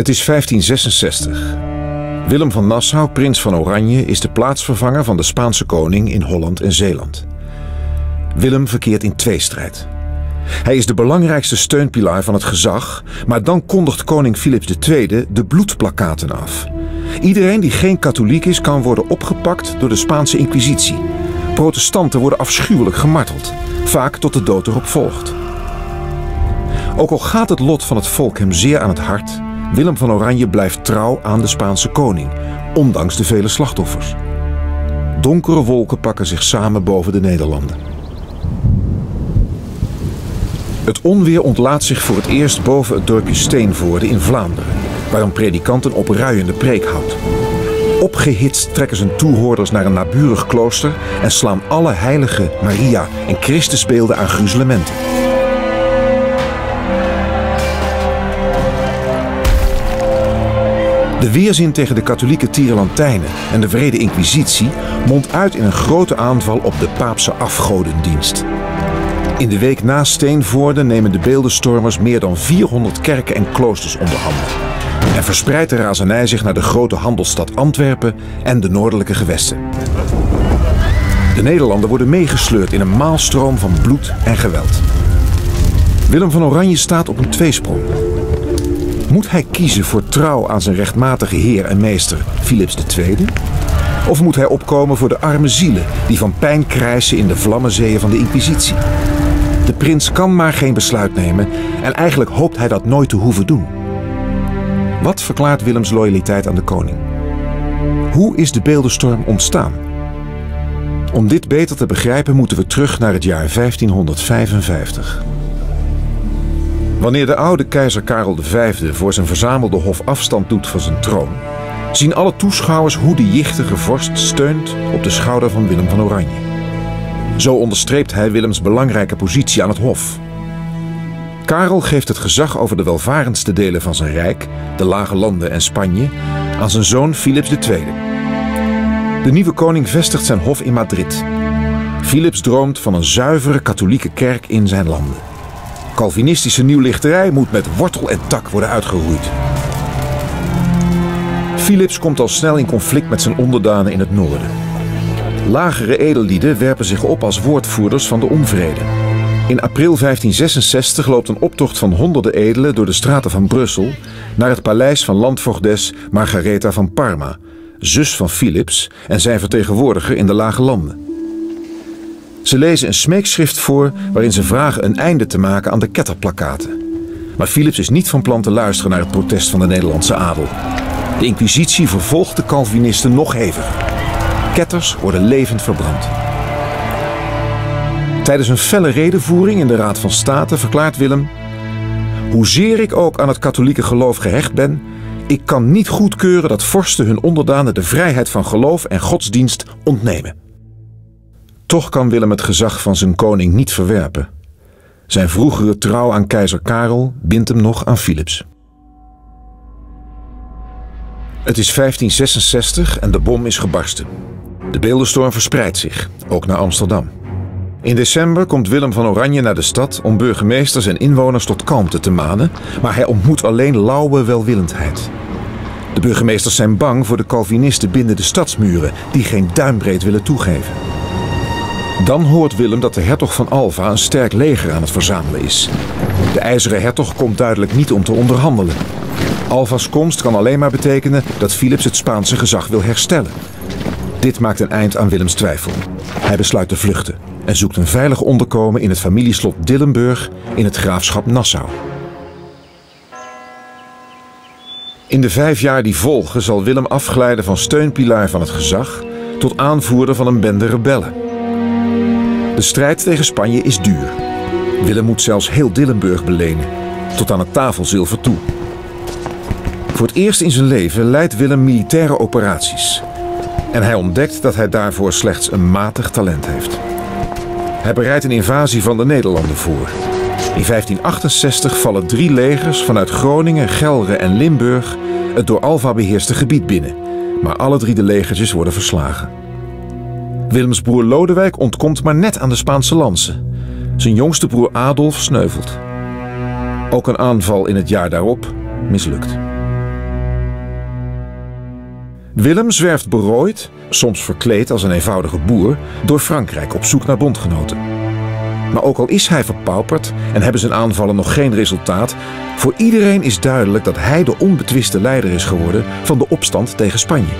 Het is 1566. Willem van Nassau, prins van Oranje, is de plaatsvervanger van de Spaanse koning in Holland en Zeeland. Willem verkeert in tweestrijd. Hij is de belangrijkste steunpilaar van het gezag, maar dan kondigt koning Philips II de bloedplakkaten af. Iedereen die geen katholiek is, kan worden opgepakt door de Spaanse inquisitie. Protestanten worden afschuwelijk gemarteld, vaak tot de dood erop volgt. Ook al gaat het lot van het volk hem zeer aan het hart, Willem van Oranje blijft trouw aan de Spaanse koning, ondanks de vele slachtoffers. Donkere wolken pakken zich samen boven de Nederlanden. Het onweer ontlaat zich voor het eerst boven het dorpje Steenvoorde in Vlaanderen, waar een predikant een opruiende preek houdt. Opgehitst trekken zijn toehoorders naar een naburig klooster en slaan alle heilige Maria en Christusbeelden aan gruzelementen. De weerzin tegen de katholieke tierlantijnen en de wrede inquisitie mondt uit in een grote aanval op de paapse afgodendienst. In de week na Steenvoorde nemen de beeldenstormers meer dan 400 kerken en kloosters onder handen. En verspreidt de razernij zich naar de grote handelsstad Antwerpen en de noordelijke gewesten. De Nederlanden worden meegesleurd in een maalstroom van bloed en geweld. Willem van Oranje staat op een tweesprong. Moet hij kiezen voor trouw aan zijn rechtmatige heer en meester Philips II? Of moet hij opkomen voor de arme zielen die van pijn krijsen in de vlammenzeeën van de Inquisitie? De prins kan maar geen besluit nemen en eigenlijk hoopt hij dat nooit te hoeven doen. Wat verklaart Willems loyaliteit aan de koning? Hoe is de beeldenstorm ontstaan? Om dit beter te begrijpen moeten we terug naar het jaar 1555. Wanneer de oude keizer Karel V voor zijn verzamelde hof afstand doet van zijn troon, zien alle toeschouwers hoe de jichtige vorst steunt op de schouder van Willem van Oranje. Zo onderstreept hij Willems belangrijke positie aan het hof. Karel geeft het gezag over de welvarendste delen van zijn rijk, de Lage Landen en Spanje, aan zijn zoon Philips II. De nieuwe koning vestigt zijn hof in Madrid. Philips droomt van een zuivere katholieke kerk in zijn landen. Calvinistische nieuwlichterij moet met wortel en tak worden uitgeroeid. Philips komt al snel in conflict met zijn onderdanen in het noorden. Lagere edellieden werpen zich op als woordvoerders van de onvrede. In april 1566 loopt een optocht van honderden edelen door de straten van Brussel naar het paleis van landvoogdes Margaretha van Parma, zus van Philips en zijn vertegenwoordiger in de Lage Landen. Ze lezen een smeekschrift voor waarin ze vragen een einde te maken aan de ketterplakkaten. Maar Philips is niet van plan te luisteren naar het protest van de Nederlandse adel. De Inquisitie vervolgt de Calvinisten nog heviger. Ketters worden levend verbrand. Tijdens een felle redevoering in de Raad van State verklaart Willem: hoezeer ik ook aan het katholieke geloof gehecht ben, ik kan niet goedkeuren dat vorsten hun onderdanen de vrijheid van geloof en godsdienst ontnemen. Toch kan Willem het gezag van zijn koning niet verwerpen. Zijn vroegere trouw aan keizer Karel bindt hem nog aan Philips. Het is 1566 en de bom is gebarsten. De beeldenstorm verspreidt zich, ook naar Amsterdam. In december komt Willem van Oranje naar de stad om burgemeesters en inwoners tot kalmte te manen, maar hij ontmoet alleen lauwe welwillendheid. De burgemeesters zijn bang voor de Calvinisten binnen de stadsmuren, die geen duimbreed willen toegeven. Dan hoort Willem dat de hertog van Alva een sterk leger aan het verzamelen is. De ijzeren hertog komt duidelijk niet om te onderhandelen. Alva's komst kan alleen maar betekenen dat Philips het Spaanse gezag wil herstellen. Dit maakt een eind aan Willems twijfel. Hij besluit te vluchten en zoekt een veilig onderkomen in het familieslot Dillenburg in het graafschap Nassau. In de 5 jaar die volgen zal Willem afglijden van steunpilaar van het gezag tot aanvoerder van een bende rebellen. De strijd tegen Spanje is duur. Willem moet zelfs heel Dillenburg belenen, tot aan het tafelzilver toe. Voor het eerst in zijn leven leidt Willem militaire operaties. En hij ontdekt dat hij daarvoor slechts een matig talent heeft. Hij bereidt een invasie van de Nederlanden voor. In 1568 vallen 3 legers vanuit Groningen, Gelre en Limburg het door Alva beheerste gebied binnen. Maar alle 3 de legertjes worden verslagen. Willems broer Lodewijk ontkomt maar net aan de Spaanse lansen. Zijn jongste broer Adolf sneuvelt. Ook een aanval in het jaar daarop mislukt. Willem zwerft berooid, soms verkleed als een eenvoudige boer, door Frankrijk op zoek naar bondgenoten. Maar ook al is hij verpauperd en hebben zijn aanvallen nog geen resultaat, voor iedereen is duidelijk dat hij de onbetwiste leider is geworden van de opstand tegen Spanje.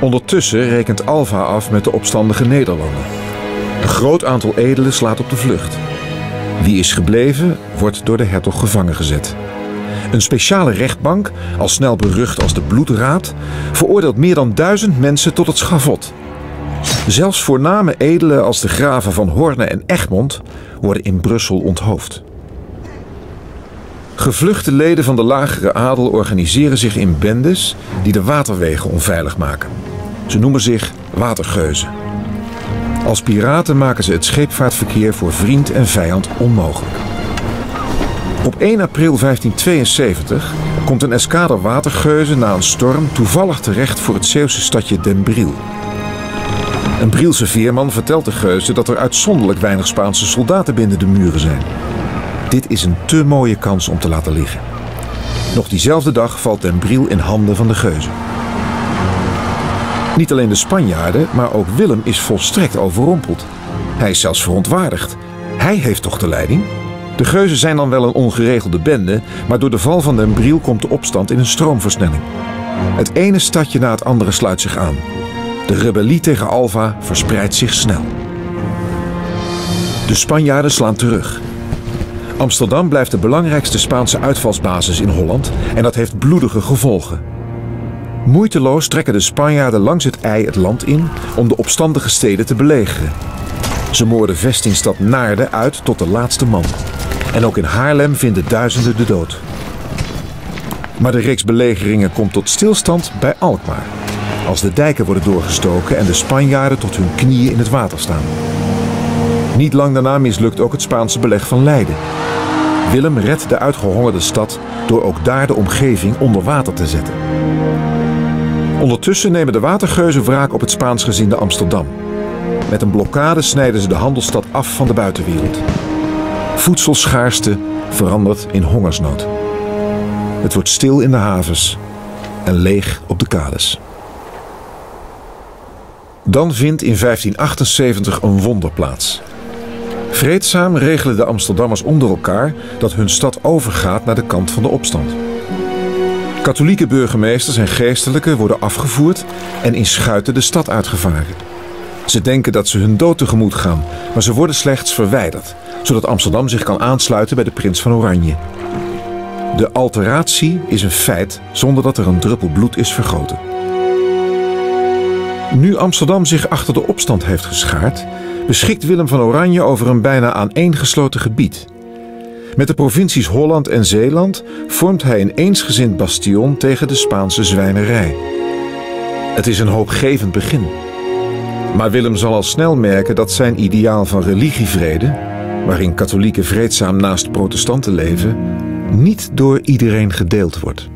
Ondertussen rekent Alva af met de opstandige Nederlanden. Een groot aantal edelen slaat op de vlucht. Wie is gebleven, wordt door de hertog gevangen gezet. Een speciale rechtbank, al snel berucht als de Bloedraad, veroordeelt meer dan 1000 mensen tot het schavot. Zelfs voorname edelen als de graven van Hoorne en Egmond worden in Brussel onthoofd. Gevluchte leden van de lagere adel organiseren zich in bendes die de waterwegen onveilig maken. Ze noemen zich watergeuzen. Als piraten maken ze het scheepvaartverkeer voor vriend en vijand onmogelijk. Op 1 april 1572 komt een eskader watergeuzen na een storm toevallig terecht voor het Zeeuwse stadje Den Briel. Een Brielse veerman vertelt de geuzen dat er uitzonderlijk weinig Spaanse soldaten binnen de muren zijn. Dit is een te mooie kans om te laten liggen. Nog diezelfde dag valt Den Briel in handen van de geuzen. Niet alleen de Spanjaarden, maar ook Willem is volstrekt overrompeld. Hij is zelfs verontwaardigd. Hij heeft toch de leiding? De geuzen zijn dan wel een ongeregelde bende, maar door de val van Den Briel komt de opstand in een stroomversnelling. Het ene stadje na het andere sluit zich aan. De rebellie tegen Alva verspreidt zich snel. De Spanjaarden slaan terug. Amsterdam blijft de belangrijkste Spaanse uitvalsbasis in Holland en dat heeft bloedige gevolgen. Moeiteloos trekken de Spanjaarden langs het IJ het land in om de opstandige steden te belegeren. Ze moorden vestingstad Naarden uit tot de laatste man. En ook in Haarlem vinden duizenden de dood. Maar de reeks belegeringen komt tot stilstand bij Alkmaar, als de dijken worden doorgestoken en de Spanjaarden tot hun knieën in het water staan. Niet lang daarna mislukt ook het Spaanse beleg van Leiden. Willem redt de uitgehongerde stad door ook daar de omgeving onder water te zetten. Ondertussen nemen de watergeuzen wraak op het Spaansgezinde Amsterdam. Met een blokkade snijden ze de handelsstad af van de buitenwereld. Voedselschaarste verandert in hongersnood. Het wordt stil in de havens en leeg op de kades. Dan vindt in 1578 een wonder plaats. Vreedzaam regelen de Amsterdammers onder elkaar dat hun stad overgaat naar de kant van de opstand. Katholieke burgemeesters en geestelijken worden afgevoerd en in schuiten de stad uitgevaren. Ze denken dat ze hun dood tegemoet gaan, maar ze worden slechts verwijderd, zodat Amsterdam zich kan aansluiten bij de prins van Oranje. De alteratie is een feit zonder dat er een druppel bloed is vergoten. Nu Amsterdam zich achter de opstand heeft geschaard, beschikt Willem van Oranje over een bijna aaneengesloten gebied. Met de provincies Holland en Zeeland vormt hij een eensgezind bastion tegen de Spaanse zwijnerij. Het is een hoopgevend begin. Maar Willem zal al snel merken dat zijn ideaal van religievrede, waarin katholieken vreedzaam naast protestanten leven, niet door iedereen gedeeld wordt.